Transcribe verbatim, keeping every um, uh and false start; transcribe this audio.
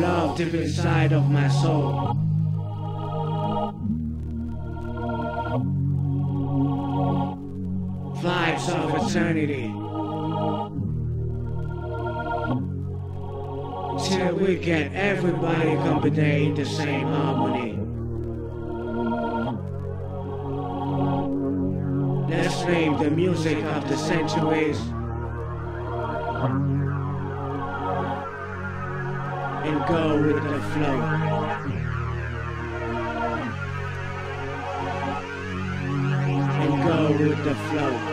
love deep inside of my soul. Vibes of eternity. Till we get everybody company in the same harmony. Let's name the music of the centuries. And go with the flow. And go with the flow.